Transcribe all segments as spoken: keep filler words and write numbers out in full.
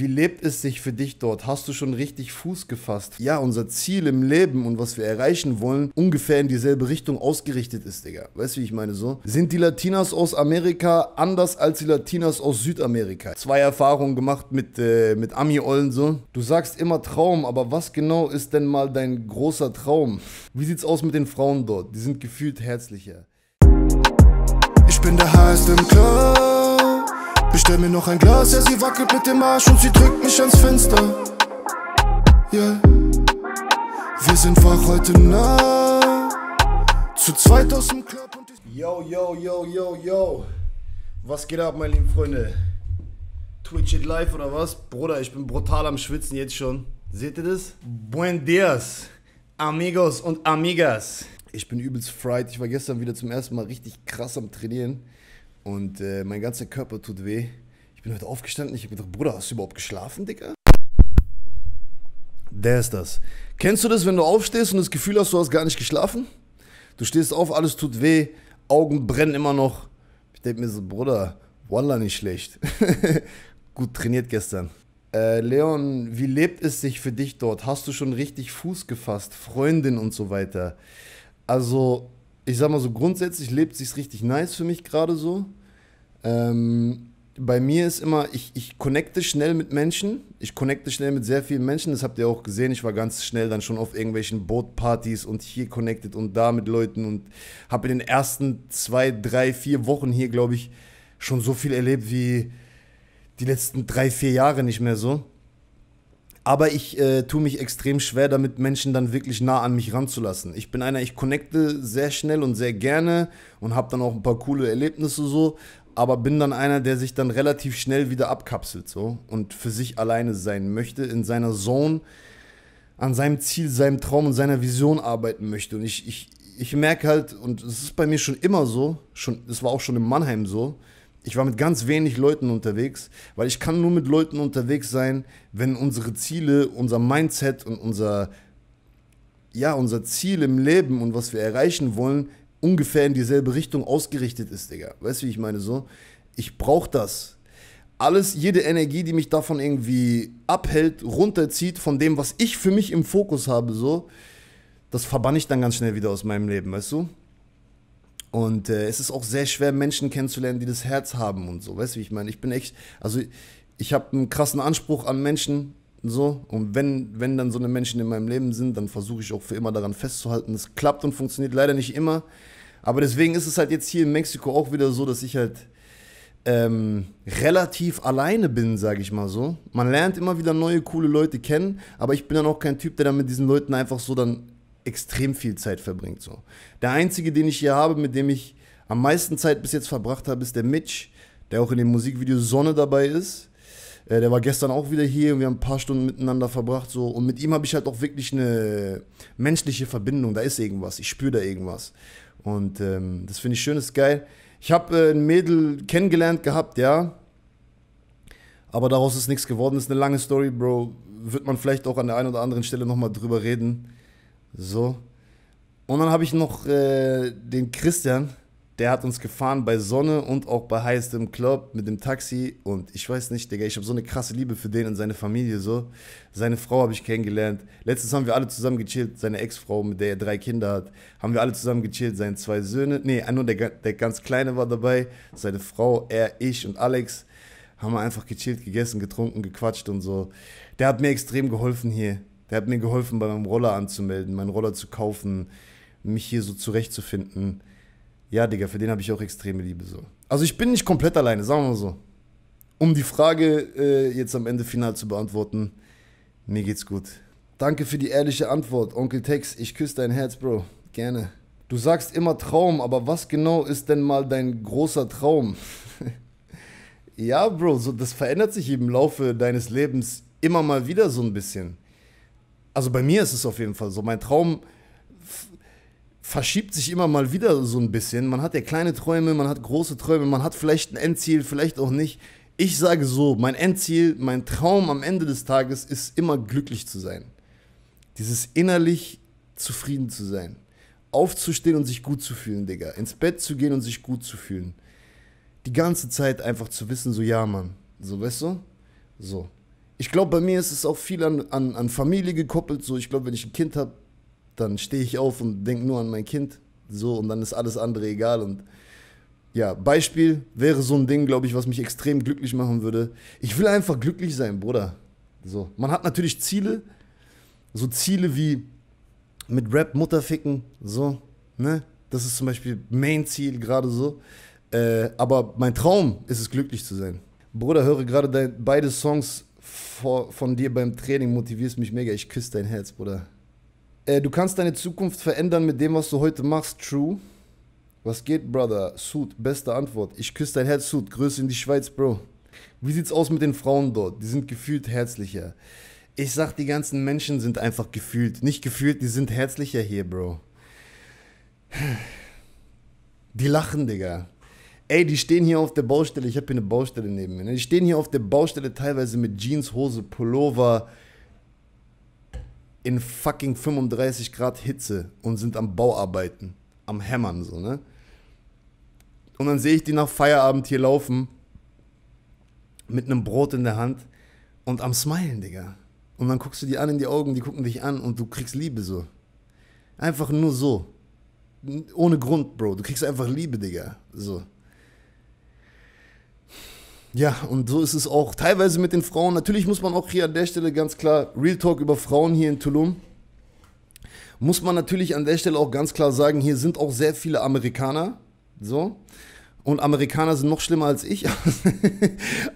Wie lebt es sich für dich dort? Hast du schon richtig Fuß gefasst? Ja, unser Ziel im Leben und was wir erreichen wollen, ungefähr in dieselbe Richtung ausgerichtet ist, Digga. Weißt du, wie ich meine so? Sind die Latinas aus Amerika anders als die Latinas aus Südamerika? Zwei Erfahrungen gemacht mit, äh, mit Ami-Ollen so. Du sagst immer Traum, aber was genau ist denn mal dein großer Traum? Wie sieht's aus mit den Frauen dort? Die sind gefühlt herzlicher. Ich bin der heiße im Club. Bestell mir noch ein Glas, ja, sie wackelt mit dem Arsch und sie drückt mich ans Fenster. Yeah. Wir sind wach heute Nacht, zu zweit aus dem Club und ich... Yo, yo, yo, yo, yo. Was geht ab, meine lieben Freunde? Twitch it live oder was? Bruder, ich bin brutal am Schwitzen jetzt schon. Seht ihr das? Buen dias, amigos und amigas. Ich bin übelst fried. Ich war gestern wieder zum ersten Mal richtig krass am Trainieren. Und äh, mein ganzer Körper tut weh. Ich bin heute aufgestanden, ich hab gedacht, Bruder, hast du überhaupt geschlafen, Digga? Der ist das. Kennst du das, wenn du aufstehst und das Gefühl hast, du hast gar nicht geschlafen? Du stehst auf, alles tut weh, Augen brennen immer noch. Ich denke mir so, Bruder, wallah nicht schlecht. Gut trainiert gestern. Äh, Leon, wie lebt es sich für dich dort? Hast du schon richtig Fuß gefasst? Freundin und so weiter. Also... Ich sag mal so, grundsätzlich lebt es sich richtig nice für mich gerade so. Ähm, bei mir ist immer, ich, ich connecte schnell mit Menschen. Ich connecte schnell mit sehr vielen Menschen. Das habt ihr auch gesehen. Ich war ganz schnell dann schon auf irgendwelchen Bootpartys und hier connected und da mit Leuten. Und habe in den ersten zwei, drei, vier Wochen hier, glaube ich, schon so viel erlebt wie die letzten drei, vier Jahre nicht mehr so. Aber ich äh, tue mich extrem schwer damit, Menschen dann wirklich nah an mich ranzulassen. Ich bin einer, ich connecte sehr schnell und sehr gerne und habe dann auch ein paar coole Erlebnisse so, aber bin dann einer, der sich dann relativ schnell wieder abkapselt so und für sich alleine sein möchte, in seiner Zone, an seinem Ziel, seinem Traum und seiner Vision arbeiten möchte. Und ich, ich, ich merke halt, und es ist bei mir schon immer so, schon, es war auch schon in Mannheim so, ich war mit ganz wenig Leuten unterwegs, weil ich kann nur mit Leuten unterwegs sein, wenn unsere Ziele, unser Mindset und unser, ja, unser Ziel im Leben und was wir erreichen wollen, ungefähr in dieselbe Richtung ausgerichtet ist, Digga. Weißt du, wie ich meine so? Ich brauche das. Alles, jede Energie, die mich davon irgendwie abhält, runterzieht von dem, was ich für mich im Fokus habe, so, das verbann ich dann ganz schnell wieder aus meinem Leben, weißt du? Und äh, es ist auch sehr schwer, Menschen kennenzulernen, die das Herz haben und so. Weißt du, wie ich meine? Ich bin echt, also ich habe einen krassen Anspruch an Menschen und so. Und wenn, wenn dann so eine Menschen in meinem Leben sind, dann versuche ich auch für immer daran festzuhalten. Das klappt und funktioniert leider nicht immer. Aber deswegen ist es halt jetzt hier in Mexiko auch wieder so, dass ich halt ähm, relativ alleine bin, sage ich mal so. Man lernt immer wieder neue, coole Leute kennen. Aber ich bin dann auch kein Typ, der dann mit diesen Leuten einfach so dann... extrem viel Zeit verbringt so. Der einzige, den ich hier habe, mit dem ich am meisten Zeit bis jetzt verbracht habe, ist der Mitch, der auch in dem Musikvideo Sonne dabei ist. Äh, der war gestern auch wieder hier und wir haben ein paar Stunden miteinander verbracht so. Und mit ihm habe ich halt auch wirklich eine menschliche Verbindung. Da ist irgendwas, ich spüre da irgendwas. Und ähm, das finde ich schön, das ist geil. Ich habe äh, ein Mädel kennengelernt gehabt, ja. Aber daraus ist nichts geworden, das ist eine lange Story, Bro. Wird man vielleicht auch an der einen oder anderen Stelle nochmal drüber reden. So, und dann habe ich noch äh, den Christian, der hat uns gefahren bei Sonne und auch bei heißem Club mit dem Taxi und ich weiß nicht, Digga, ich habe so eine krasse Liebe für den und seine Familie so. Seine Frau habe ich kennengelernt, letztens haben wir alle zusammen gechillt, seine Ex-Frau, mit der er drei Kinder hat, haben wir alle zusammen gechillt, seine zwei Söhne, nee, nur der, der ganz Kleine war dabei, seine Frau, er, ich und Alex, haben wir einfach gechillt, gegessen, getrunken, gequatscht und so. Der hat mir extrem geholfen hier. Der hat mir geholfen, bei meinem Roller anzumelden, meinen Roller zu kaufen, mich hier so zurechtzufinden. Ja, Digga, für den habe ich auch extreme Liebe so. Also ich bin nicht komplett alleine, sagen wir mal so. Um die Frage äh, jetzt am Ende final zu beantworten, mir geht's gut. Danke für die ehrliche Antwort, Onkel Tex, ich küsse dein Herz, Bro. Gerne. Du sagst immer Traum, aber was genau ist denn mal dein großer Traum? Ja, Bro, so, das verändert sich im Laufe deines Lebens immer mal wieder so ein bisschen. Also bei mir ist es auf jeden Fall so, mein Traum verschiebt sich immer mal wieder so ein bisschen. Man hat ja kleine Träume, man hat große Träume, man hat vielleicht ein Endziel, vielleicht auch nicht. Ich sage so, mein Endziel, mein Traum am Ende des Tages ist immer glücklich zu sein. Dieses innerlich zufrieden zu sein. Aufzustehen und sich gut zu fühlen, Digga. Ins Bett zu gehen und sich gut zu fühlen. Die ganze Zeit einfach zu wissen, so ja, Mann. So, weißt du? So. ich glaube, bei mir ist es auch viel an, an, an Familie gekoppelt. So, ich glaube, wenn ich ein Kind habe, dann stehe ich auf und denke nur an mein Kind. So, und dann ist alles andere egal. Und ja, Beispiel wäre so ein Ding, glaube ich, was mich extrem glücklich machen würde. Ich will einfach glücklich sein, Bruder. So, man hat natürlich Ziele. So Ziele wie mit Rap Mutter ficken. So, ne? Das ist zum Beispiel Main-Ziel gerade so. Äh, aber mein Traum ist es, glücklich zu sein. Bruder, höre gerade beide Songs von dir beim Training, motivierst mich mega, ich küsse dein Herz, Bruder. Äh, du kannst deine Zukunft verändern mit dem, was du heute machst, True. Was geht, Brother? Suit, beste Antwort. Ich küsse dein Herz, Suit. Grüße in die Schweiz, Bro. Wie sieht's aus mit den Frauen dort? Die sind gefühlt herzlicher. Ich sag, die ganzen Menschen sind einfach gefühlt. Nicht gefühlt, die sind herzlicher hier, Bro. Die lachen, Digga. Ey, die stehen hier auf der Baustelle, ich habe hier eine Baustelle neben mir, ne? Die stehen hier auf der Baustelle teilweise mit Jeans, Hose, Pullover in fucking fünfunddreißig Grad Hitze und sind am Bauarbeiten, am Hämmern so, ne? Und dann sehe ich die nach Feierabend hier laufen mit einem Brot in der Hand und am Smilen, Digga. Und dann guckst du die an in die Augen, die gucken dich an und du kriegst Liebe so. Einfach nur so. Ohne Grund, Bro. Du kriegst einfach Liebe, Digga. So. Ja, und so ist es auch teilweise mit den Frauen. Natürlich muss man auch hier an der Stelle ganz klar, Real Talk über Frauen hier in Tulum, muss man natürlich an der Stelle auch ganz klar sagen, hier sind auch sehr viele Amerikaner, so, und Amerikaner sind noch schlimmer als ich,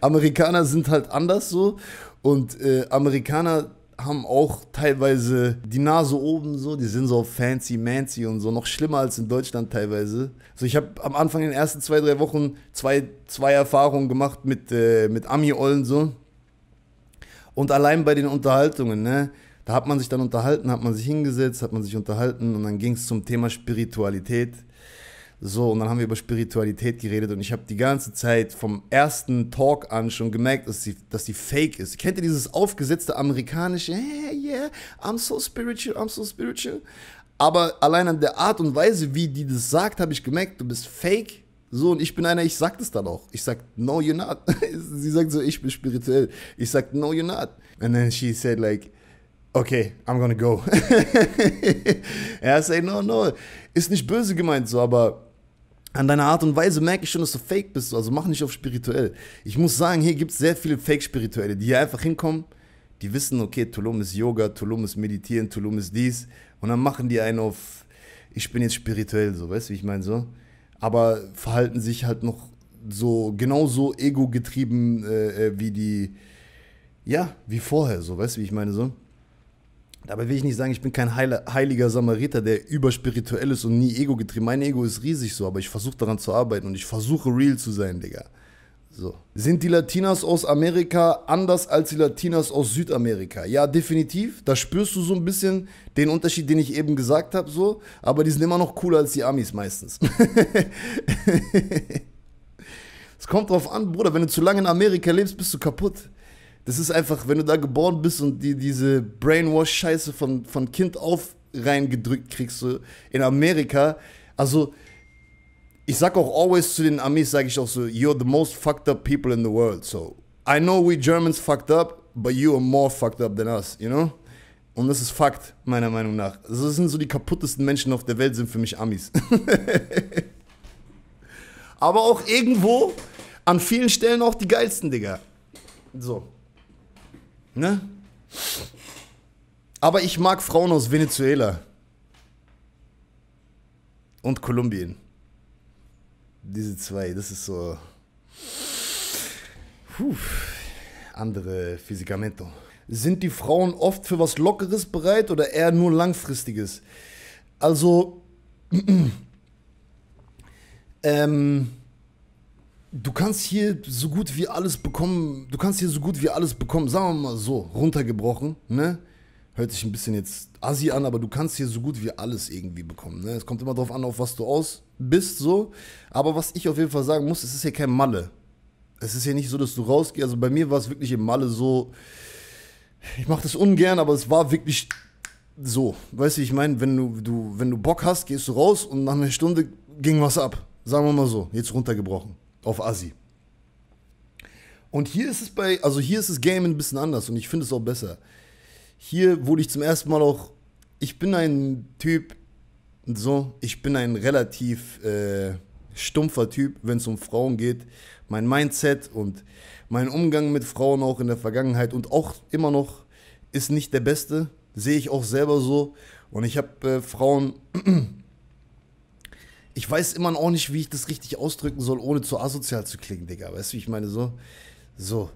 Amerikaner sind halt anders so, und äh, Amerikaner haben auch teilweise die Nase oben so, die sind so fancy, mancy und so, noch schlimmer als in Deutschland teilweise. So, ich habe am Anfang in den ersten zwei, drei Wochen zwei, zwei Erfahrungen gemacht mit, äh, mit Ami-Ollen so. Und allein bei den Unterhaltungen, ne, da hat man sich dann unterhalten, hat man sich hingesetzt, hat man sich unterhalten und dann ging es zum Thema Spiritualität. So, und dann haben wir über Spiritualität geredet und ich habe die ganze Zeit vom ersten Talk an schon gemerkt, dass die, dass die fake ist. Kennt ihr dieses aufgesetzte amerikanische, hey, yeah, I'm so spiritual, I'm so spiritual? Aber allein an der Art und Weise, wie die das sagt, habe ich gemerkt, du bist fake. So, und ich bin einer, ich sag das dann auch. Ich sag, no, you're not. Sie sagt so, ich bin spirituell. Ich sag, no, you're not. And then she said like, okay, I'm gonna go. Er sagt, no, no. Ist nicht böse gemeint so, aber an deiner Art und Weise merke ich schon, dass du fake bist, also mach nicht auf spirituell. Ich muss sagen, hier gibt es sehr viele Fake-Spirituelle, die hier einfach hinkommen, die wissen, okay, Tulum ist Yoga, Tulum ist Meditieren, Tulum ist dies. Und dann machen die einen auf, ich bin jetzt spirituell, so, weißt du, wie ich meine, so. Aber verhalten sich halt noch so, genauso ego-getrieben äh, wie die, ja, wie vorher, so, weißt du, wie ich meine, so. Dabei will ich nicht sagen, ich bin kein heiliger Samariter, der überspirituell ist und nie Ego getrieben. Mein Ego ist riesig so, aber ich versuche daran zu arbeiten und ich versuche real zu sein, Digga. So. Sind die Latinas aus Amerika anders als die Latinas aus Südamerika? Ja, definitiv. Da spürst du so ein bisschen den Unterschied, den ich eben gesagt habe, so. Aber die sind immer noch cooler als die Amis meistens. Es kommt drauf an, Bruder, wenn du zu lange in Amerika lebst, bist du kaputt. Das ist einfach, wenn du da geboren bist und die, diese Brainwash-Scheiße von, von Kind auf reingedrückt kriegst, so in Amerika. Also, ich sag auch always zu den Amis, sag ich auch so, you're the most fucked up people in the world. So, I know we Germans fucked up, but you are more fucked up than us, you know? Und das ist Fakt, meiner Meinung nach. Also, das sind so die kaputtesten Menschen auf der Welt, sind für mich Amis. Aber auch irgendwo, an vielen Stellen auch die geilsten, Digga. So. Ne? Aber ich mag Frauen aus Venezuela und Kolumbien. Diese zwei, das ist so puh, andere Physikamento. Sind die Frauen oft für was Lockeres bereit oder eher nur Langfristiges? Also ähm du kannst hier so gut wie alles bekommen, du kannst hier so gut wie alles bekommen, sagen wir mal so, runtergebrochen, ne? Hört sich ein bisschen jetzt assi an, aber du kannst hier so gut wie alles irgendwie bekommen, ne? Es kommt immer drauf an, auf was du aus bist, so. Aber was ich auf jeden Fall sagen muss, es ist hier kein Malle. Es ist hier nicht so, dass du rausgehst, also bei mir war es wirklich im Malle so, ich mache das ungern, aber es war wirklich so. Weißt du, ich meine, wenn du, du, wenn du Bock hast, gehst du raus und nach einer Stunde ging was ab. Sagen wir mal so, jetzt runtergebrochen. Auf Assi. Und hier ist es bei, also hier ist das Game ein bisschen anders und ich finde es auch besser. Hier wurde ich zum ersten Mal auch, ich bin ein Typ, so, ich bin ein relativ äh, stumpfer Typ, wenn es um Frauen geht. Mein Mindset und mein Umgang mit Frauen auch in der Vergangenheit und auch immer noch ist nicht der beste, sehe ich auch selber so. Und ich habe äh, Frauen, ich weiß immer auch nicht, wie ich das richtig ausdrücken soll, ohne zu asozial zu klingen, Digga. Weißt du, wie ich meine? So, so.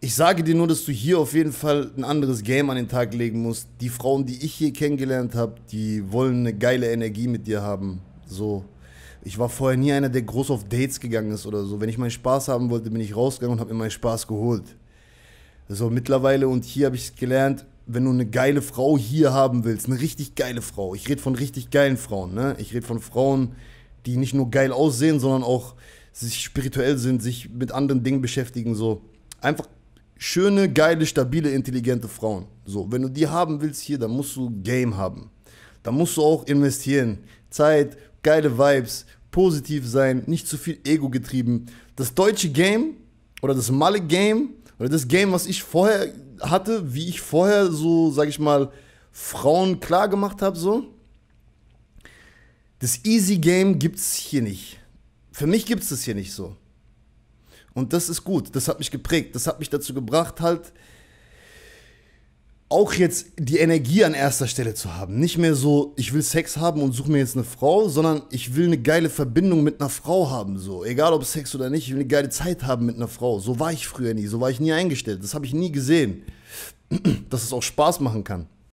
Ich sage dir nur, dass du hier auf jeden Fall ein anderes Game an den Tag legen musst. Die Frauen, die ich hier kennengelernt habe, die wollen eine geile Energie mit dir haben. So. Ich war vorher nie einer, der groß auf Dates gegangen ist oder so. Wenn ich meinen Spaß haben wollte, bin ich rausgegangen und habe mir meinen Spaß geholt. So, mittlerweile, und hier habe ich gelernt, wenn du eine geile Frau hier haben willst, eine richtig geile Frau. Ich rede von richtig geilen Frauen, ne? Ich rede von Frauen, die nicht nur geil aussehen, sondern auch sich spirituell sind, sich mit anderen Dingen beschäftigen, so. Einfach schöne, geile, stabile, intelligente Frauen. So, wenn du die haben willst hier, dann musst du Game haben. Dann musst du auch investieren. Zeit, geile Vibes, positiv sein, nicht zu viel Ego getrieben. Das deutsche Game oder das Malle Game oder das Game, was ich vorher hatte, wie ich vorher so, sag ich mal, Frauen klar gemacht habe, so. Das Easy Game gibt's hier nicht. Für mich gibt's das hier nicht so. Und das ist gut, das hat mich geprägt, das hat mich dazu gebracht, halt auch jetzt die Energie an erster Stelle zu haben. Nicht mehr so, ich will Sex haben und suche mir jetzt eine Frau, sondern ich will eine geile Verbindung mit einer Frau haben. So. Egal ob Sex oder nicht, ich will eine geile Zeit haben mit einer Frau. So war ich früher nie, so war ich nie eingestellt. Das habe ich nie gesehen, dass es auch Spaß machen kann.